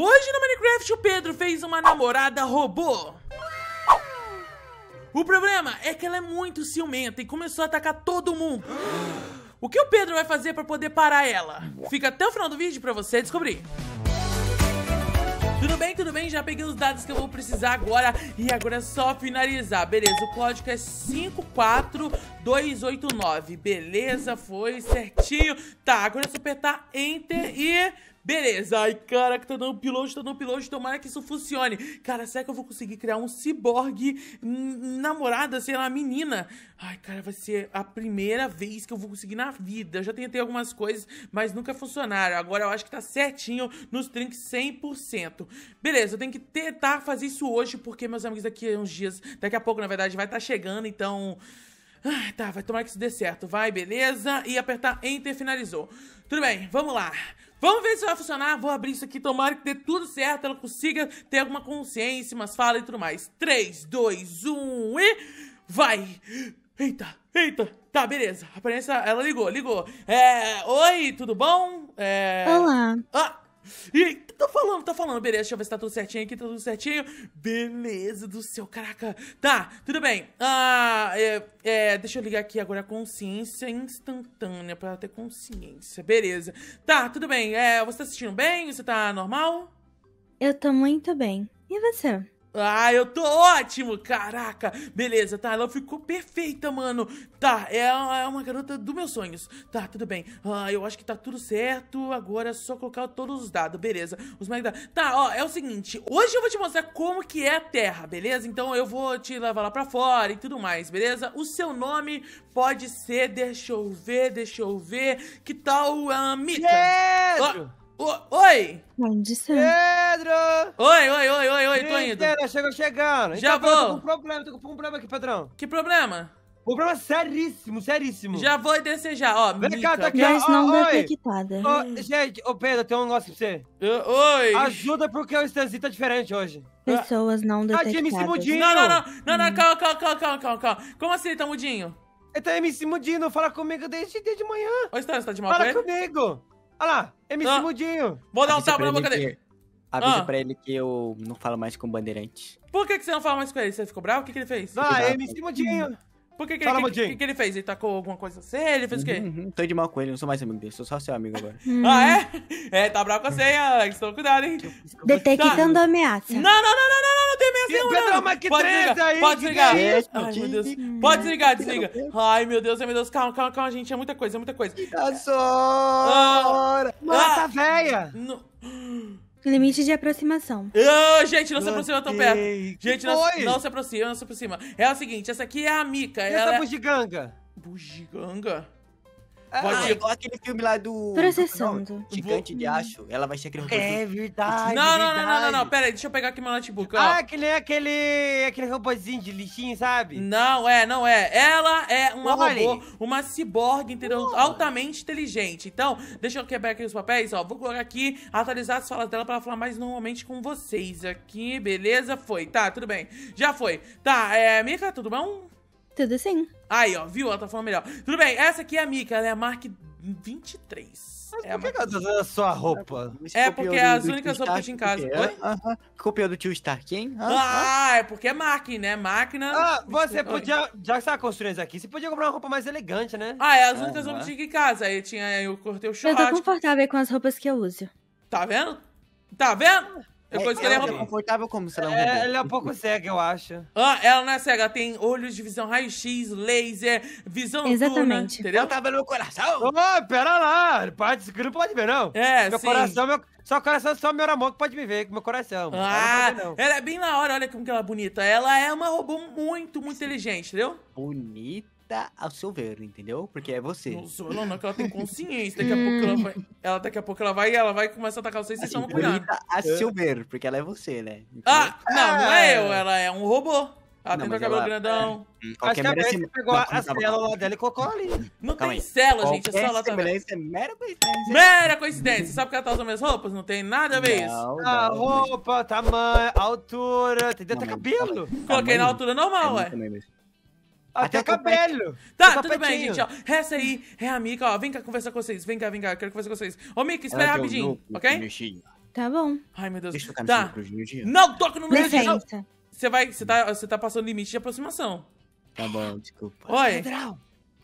Hoje no Minecraft o Pedro fez uma namorada robô. O problema é que ela é muito ciumenta e começou a atacar todo mundo. O que o Pedro vai fazer pra poder parar ela? Fica até o final do vídeo pra você descobrir. Tudo bem, já peguei os dados que eu vou precisar agora. E agora é só finalizar, beleza, o código é 54289, beleza, foi certinho. Tá, agora é só apertar Enter e... beleza, ai cara, que tá dando piloto, tomara que isso funcione. Cara, será que eu vou conseguir criar um ciborgue namorada, sei lá, menina? Ai cara, vai ser a primeira vez que eu vou conseguir na vida. Eu já tentei algumas coisas, mas nunca funcionaram. Agora eu acho que tá certinho nos trinks 100%. Beleza, eu tenho que tentar fazer isso hoje, porque meus amigos daqui a uns dias, daqui a pouco na verdade, vai estar chegando, então... ah, tá, vai tomar que isso dê certo, vai, beleza. E apertar Enter, finalizou. Tudo bem, vamos lá. Vamos ver se vai funcionar, vou abrir isso aqui, tomara que dê tudo certo, ela consiga ter alguma consciência, umas falas e tudo mais. 3, 2, 1 e... vai! Eita, eita, tá, beleza. A aparência, ela ligou. Oi, tudo bom? Olá. Ah! Eita, tô falando, beleza, deixa eu ver se tá tudo certinho aqui, tá tudo certinho, beleza do céu, caraca, tá, tudo bem, deixa eu ligar aqui agora a consciência instantânea pra ela ter consciência, beleza, tá, tudo bem, você tá se sentindo bem, você tá normal? Eu tô muito bem, e você? Ah, eu tô ótimo, caraca, beleza, tá, ela ficou perfeita, mano, tá, é uma garota dos meus sonhos, tá, tudo bem, eu acho que tá tudo certo, agora é só colocar todos os dados, beleza, os mais dados, tá, ó, é o seguinte, hoje eu vou te mostrar como que é a Terra, beleza, então eu vou te levar lá pra fora e tudo mais, beleza, o seu nome pode ser, deixa eu ver, que tal, Mika? Pedro! Oi! Onde está? Pedro! Oi, tô indo. Chegando. Já vou. Tô com um problema aqui, patrão. Que problema? Um problema seríssimo. Já vou desejar, ó. Vem cá, tá aqui. Mas não dá detectada. Gente, Pedro, tem um negócio pra você. Oi! Ajuda porque o Stanzinho tá diferente hoje. Pessoas não detectadas. Tá de MC Mudinho. Não, calma. Como assim ele tá mudinho? Ele tá MC Mudinho, fala comigo desde de manhã. Ô, Stan, você tá de mal com ele? Fala comigo! Olha lá, MC Mudinho. Vou dar um tapa na boca dele. Avisa pra ele que eu não falo mais com bandeirante. Por que você não fala mais com ele? Você ficou bravo? O que ele fez? Ah, MC Mudinho. Por que ele fez? Ele tacou alguma coisa assim? Ele fez o quê? Tô de mal com ele, não sou mais amigo dele, sou só seu amigo agora. Ah, é? É, tá bravo com você, hein, Alex? Toma cuidado, hein? Detectando ameaça. Não tem ameaça nenhuma, não. Que treta aí? Pode desligar. Ai, meu Deus. Pode desligar, desliga. Ai, meu Deus. Calma, gente. É muita coisa. Hora. Mata véia. Limite de aproximação. Gente, não se aproxima tão perto. Gente, não se aproxima. É o seguinte, essa aqui é a Mika. Essa é bugiganga. Bugiganga? Ah, igual aquele filme lá do... processando. Gigante de Acho. Ela vai ser aquele... é verdade. Não. Pera aí, deixa eu pegar aqui meu notebook. Ó. Ah, aquele robôzinho de lixinho, sabe? Não é. Ela é uma robô, uma ciborgue, entendeu? Altamente inteligente. Então, deixa eu quebrar aqui os papéis, ó. Vou colocar aqui, atualizar as falas dela pra ela falar mais normalmente com vocês aqui. Beleza? Foi. Tá, tudo bem. Já foi. Tá, Mika, tudo bom? Tudo sim. Aí, ó, viu? Ela tá falando melhor. Tudo bem, essa aqui é a Mika, ela é a Mark 23. Mas por que ela tá usando a sua roupa? É porque é as únicas roupas que eu tinha em casa. Oi? Copiou do tio Stark, hein? É porque é Mark, né? Máquina... ah, você podia... já que você tava construindo isso aqui, você podia comprar uma roupa mais elegante, né? Ah, é as únicas roupas que eu tinha em casa. Aí eu cortei o short. Eu tô confortável com as roupas que eu uso. Tá vendo? Ela é confortável como se ela não ela é um pouco cega, eu acho. Ela não é cega, ela tem olhos de visão raio-x, laser, visão noturna, entendeu? Ela tá vendo meu coração. Pera lá, parte que não pode ver, não. Meu coração, só meu amor que pode me ver, com meu coração. Ela é bem na hora, olha como que ela é bonita. Ela é uma robô muito inteligente, entendeu? Bonita ao seu ver, entendeu? Porque é você. Não, que ela tem consciência. Daqui a pouco ela vai. Ela vai começar a atacar vocês e tomar cuidado. A seu ver, porque ela é você, né? Então, não é eu, ela é um robô. Ela tem o cabelo grandão. Acho que a Beth pegou a célula dela e colocou ali. Não tem célula, gente, é só ela também. É mera coincidência. Sabe que ela tá usando minhas roupas? Não tem nada a ver isso. A roupa, tamanho, altura, tem até cabelo. Coloquei na altura normal, ué. Até cabelo! Tá, tudo bem, gente, ó. Essa aí é a Mika, ó. Vem cá conversar com vocês. Eu quero conversar com vocês. Ô, Mika, espera rapidinho, ok? Tá bom. Ai, meu Deus. Deixa eu tocar no meu dia. Não toca no meu dia. Você tá passando limite de aproximação. Tá bom, desculpa. Oi.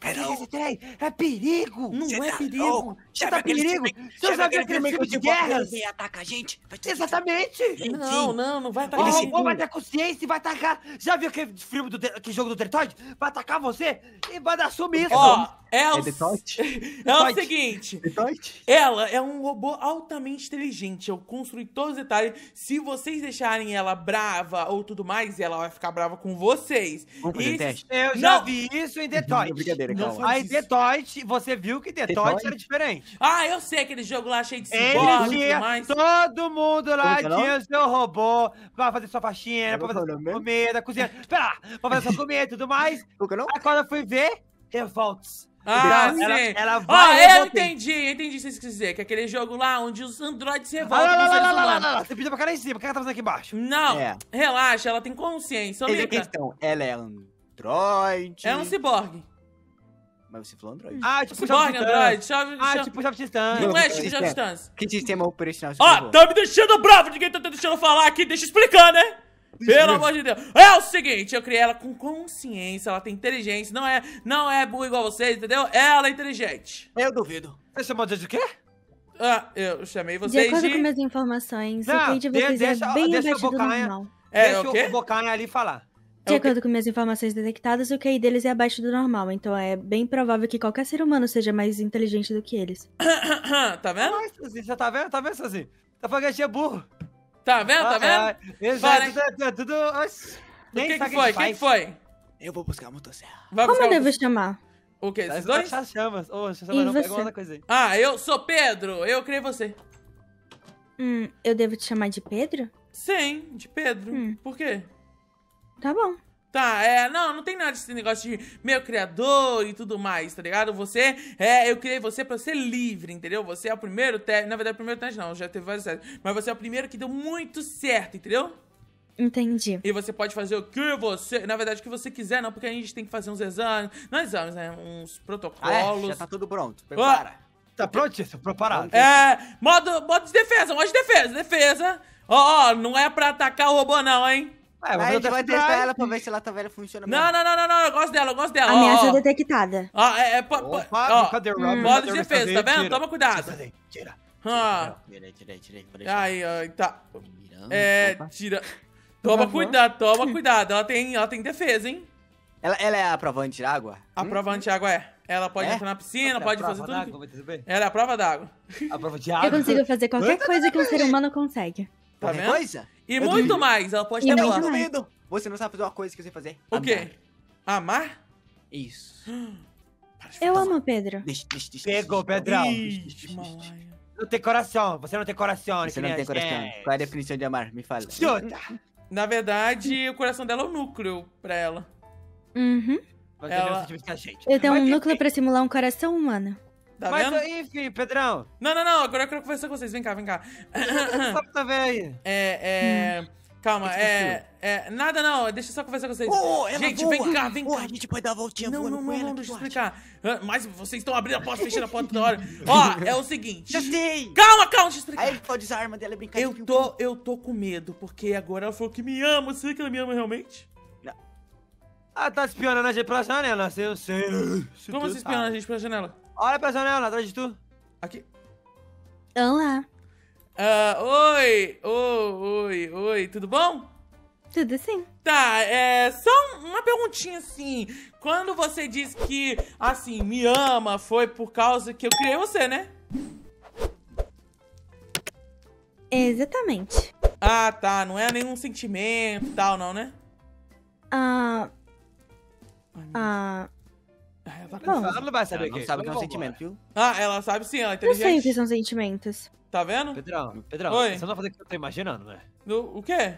Pedrão, peraí, é perigo. Não é perigo. Você tá perigo. Você não sabe aquele tipo de guerras? Você ataca a gente? Exatamente. Não vai atacar a gente. O robô vai ter consciência e vai atacar. Já viu aquele filme do jogo do Detroit? Vai atacar você e vai dar sumiço. Ó, é o seguinte. Ela é um robô altamente inteligente. Eu construí todos os detalhes. Se vocês deixarem ela brava ou tudo mais, ela vai ficar brava com vocês. Vamos fazer teste. Eu já vi isso em Detroit. Aí Detroit, você viu que Detroit era diferente. Ah, eu sei aquele jogo lá cheio de simbólico e tudo mais. Todo mundo lá tinha o seu robô pra fazer sua faxina, pra fazer sua comida, cozinha. Espera lá, pra fazer sua comida e tudo mais. Aí quando eu fui ver, revoltas. Ah, sim. Ela vai eu entendi o que vocês querem dizer. Que é aquele jogo lá onde os androides se revoltam com os seres humanos. Você pediu pra cara em cima, o que ela tá fazendo aqui embaixo? Não, relaxa, ela tem consciência. Essa é a questão, ela é androide. É um ciborgue. Mas você falou Android. Ah, tipo Jovem Android. Tipo Jovem Distância. Não é tipo Jovem Distância. Que sistema operacional? Ó, tá me deixando bravo. Ninguém tá deixando falar aqui. Deixa eu explicar, né? Pelo amor de Deus. É o seguinte, eu criei ela com consciência. Ela tem inteligência. Não é burra igual vocês, entendeu? Ela é inteligente. Eu duvido. Você chamou de quê? Ah, eu chamei vocês de... De acordo com minhas informações, o que de vocês é bem abaixo do normal. Deixa o Bocanha ali falar. De acordo com minhas informações detectadas, o QI deles é abaixo do normal, então é bem provável que qualquer ser humano seja mais inteligente do que eles. Tá vendo? Já tá vendo? Tá vendo, Sozinho? Tá falando que a gente é burro. Tá vendo? Tá vendo? Tudo... O que foi? Eu vou buscar a motosserra. Como eu devo chamar? O quê? Esses dois? Ah, eu sou Pedro. Eu criei você. Eu devo te chamar de Pedro? Sim, de Pedro. Por quê? Tá bom. Tá, não tem nada desse negócio de meu criador e tudo mais, tá ligado? Você, eu criei você pra ser livre, entendeu? Você é o primeiro teste, na verdade o primeiro teste não, já teve vários testes, mas você é o primeiro que deu muito certo, entendeu? Entendi. E você pode fazer o que você, na verdade o que você quiser, não, porque a gente tem que fazer uns exames, não exames, né, uns protocolos. Já tá tudo pronto, prepara. Tá prontíssimo, preparado. Modo de defesa, defesa. Ó, não é pra atacar o robô não, hein? A gente vai testar ela pra ver se ela tá velha funcionando. Não, eu gosto dela, Ameaça detectada. Modo de defesa, tá vendo? Toma cuidado. Tirei. Aí, tá. Toma cuidado. Ela tem defesa, hein? Ela é a prova anti-água? A prova anti-água é. Ela pode entrar na piscina, pode fazer tudo. Ela é a prova d'água. A prova de água? Eu consigo fazer qualquer coisa que um ser humano consegue. Tá vendo? E muito mais, ela pode ter medo. Você não sabe fazer uma coisa que você fazer. O quê? Amar? Isso. Eu amo Pedro. Pegou, Pedrão. Não tem coração, você não tem coração. Você não tem coração. Qual é a definição de amar? Me fala. Na verdade, o coração dela é um núcleo pra ela. Eu tenho um núcleo pra simular um coração humano. Tá vendo? Mas enfim, Pedrão. Não, agora eu quero conversar com vocês. Vem cá. Calma, nada não, deixa eu só conversar com vocês. Gente, vem cá. A gente pode dar a voltinha voando com ela. Não, deixa eu explicar. Mas vocês estão abrindo a porta, fechando a porta toda hora. É o seguinte. Já sei. Calma, deixa eu explicar. Aí ele pode usar a arma dela e brincar. Eu tô com medo, porque agora ela falou que me ama. Será que ela me ama realmente? Não. Ah, tá espionando a gente pela janela. Eu sei. Como você espiona a gente pela janela? Olha pra janela, atrás de tu. Aqui. Olá. Oi, tudo bom? Tudo sim. Tá, só uma perguntinha assim. Quando você disse que, assim, me ama, foi por causa que eu criei você, né? Exatamente. Ah, tá, não é nenhum sentimento e tal, não, né? Ela não vai saber o que é. Sabe que é um sentimento, viu? Ela sabe sim, ela é inteligente. Eu sei o que são sentimentos. Tá vendo? Pedrão, você não vai fazer o que eu tô imaginando, né? O quê?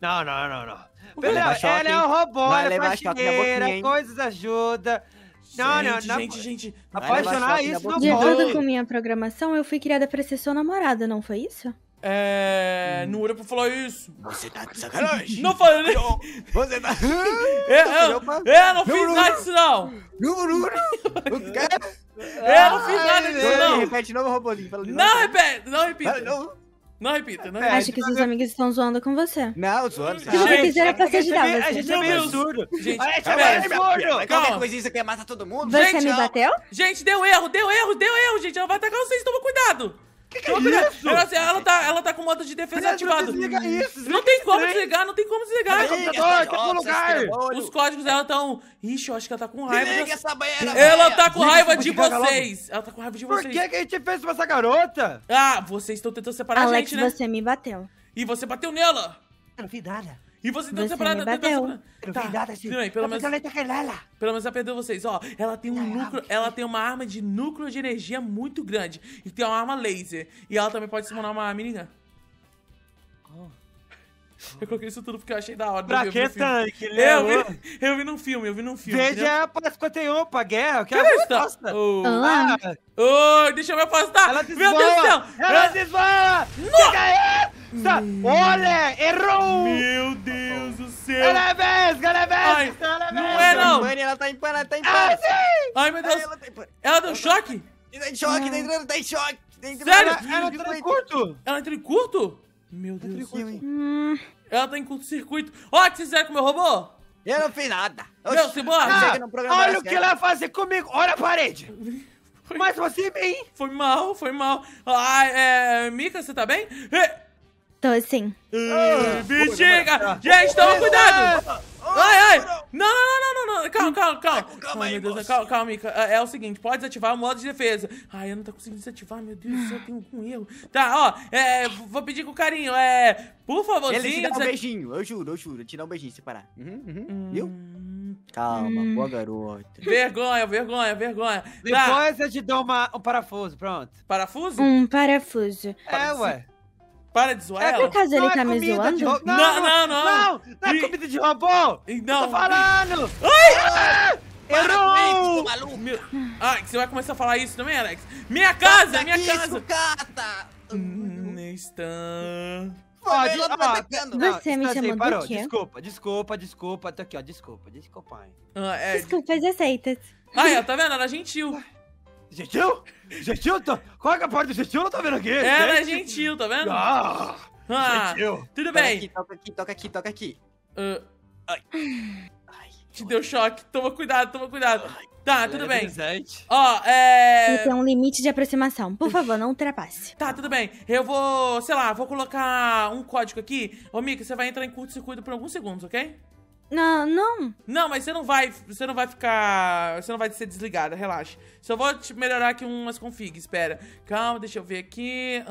Não. Pedrão, ela é um robô, ela é faxineira, coisas ajudam. Gente. Apaixonar isso não pode. De acordo com minha programação, eu fui criada pra ser sua namorada, não foi isso? Não era pra falar isso. Você tá de sacanagem. Não falei. Você tá... não fiz nada disso, não. Não fiz nada disso, não. Repete, não, Robolinho. Não, repete. Não repita. Não repita, não repita. Acho que seus amigos estão zoando com você. Não, zoando. Se você quiser, eu posso ajudar você. A gente é meio absurdo. A gente é meio absurdo. Qualquer coisinha você quer matar todo mundo. Você me bateu? Gente, deu erro, gente. Ela vai atacar vocês, toma cuidado. Que é isso? Ela tá com modo de defesa ativado. Não tem como desligar, Os códigos dela estão... Ixi, eu acho que ela tá com raiva. Ela tá com raiva de vocês. Ela tá com raiva de vocês. Por que a gente fez com essa garota? Ah, vocês estão tentando separar a gente, né? Alex, você me bateu. E você bateu nela. Eu não vi nada. E vocês estão separados. Pelo menos ela perdeu vocês, ó. Ela tem um núcleo, ela tem uma arma de núcleo de energia muito grande. E tem uma arma laser. E ela também pode summonar uma minigun. Eu coloquei isso tudo porque eu achei da hora. Pra que tanque, Léo? Eu vi num filme. Veja a 51 pra guerra. Eu quero afastar. Deixa eu me afastar. Ela desvoa. Meu Deus do céu. Ela desvoa. Fica aí. Olha, errou. Meu Deus do céu. Ela é vesga. Não é não. Mano, ela tá em pano, Ai, meu Deus. Ela deu choque? Tá em choque. Sério? Ela entrou em curto? Meu Deus do céu. Ela tá em curto-circuito. Ó, o que vocês fizeram com o meu robô? Eu não fiz nada. Meu, se bora. Olha o que ela vai fazer comigo. Olha a parede. Mas você bem. Foi mal. Ah, Mika, você tá bem? Tô sim. Bexiga. Gente, toma cuidado. Ai. Não. Calma, meu Deus. Calma, Mika. É o seguinte, pode desativar o modo de defesa. Ai, eu não tô conseguindo desativar, meu Deus do céu, tem algum erro. Tá, ó, vou pedir com carinho, por favorzinho... Ele te dá um beijinho, eu juro, eu te dá um beijinho, se parar. Viu? Calma, boa garota. Vergonha. Depois eu te dou um parafuso, pronto. Parafuso? Parafuso. Ué. Para de zoar ela. Por acaso ele tá me zoando? Não. Não é comida de robô. Não. Tô falando. Ai! Errou! Que você vai começar a falar isso também, Alex? Minha casa. Você me chamou do quê? Desculpa. Tá aqui, ó. Desculpa. Desculpas aceitas. Ai, ó, tá vendo? Ela é gentil. Gentil? Qual é a parte do gentil? Eu não tô vendo aqui. Ela é gentil, tá vendo? Gentil. Tudo bem. Toca aqui. Ai. Te deu choque. Toma cuidado. Tá, tudo bem. Ó, Tem um limite de aproximação. Por favor, não ultrapasse. Tá, tudo bem. Eu vou, sei lá, vou colocar um código aqui. Ô, Mika, você vai entrar em curto-circuito por alguns segundos, ok? Não. Não, mas você não vai ficar... Você não vai ser desligada, relaxa. Só vou te melhorar aqui umas configs, espera. Calma, deixa eu ver aqui.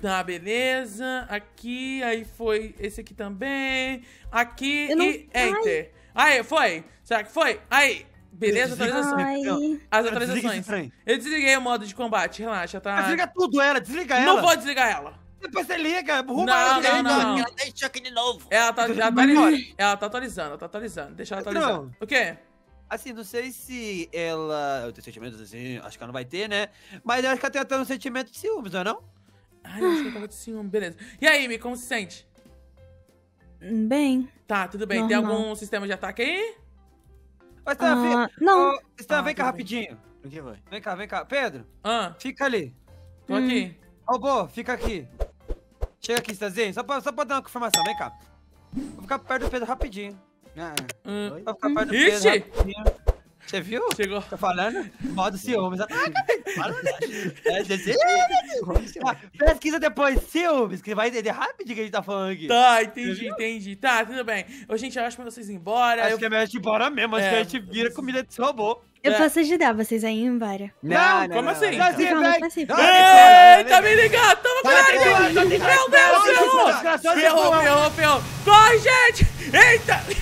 Tá, beleza. Aqui, aí foi esse aqui também. Aqui e enter. Aí, foi. Será que foi? Aí. Beleza, as atualizações. Eu desliguei o modo de combate, relaxa, tá? Desliga tudo, desliga ela. Não vou desligar ela. Depois você liga, arruma ela. Ela deu choque de novo. Ela tá atualizando. Deixa ela atualizar. Não. O quê? Assim, não sei se ela... Eu tenho sentimentos assim, acho que ela não vai ter, né? Mas eu acho que ela tem até um sentimento de ciúmes, não é? Ai, eu acho que ela tava de ciúme, beleza. E aí, Mi, como se sente? Bem. Tá, tudo bem. Normal. Tem algum sistema de ataque aí? Não. Stan, vem cá rapidinho. Vem cá. Pedro, fica ali. Tô aqui. Robô, fica aqui. Chega aqui, Stanzinho. Só pra dar uma confirmação, vem cá. Vou ficar perto do Pedro rapidinho. Vou ficar perto do Pedro rapidinho. Você viu? Chegou. Tô falando? Modo ciúmes. Pesquisa depois, ciúmes, que vai entender rápido que a gente tá falando aqui. Tá, entendi. Tá, tudo bem. Ô, gente, eu acho que vocês ir embora. Acho que é melhor ir embora mesmo, acho que a gente vira comida de robô. Eu posso ajudar vocês aí embora. Não, como assim? Eita, me ligado! Toma cuidado! Meu Deus, ferrou! Corre, gente! Eita!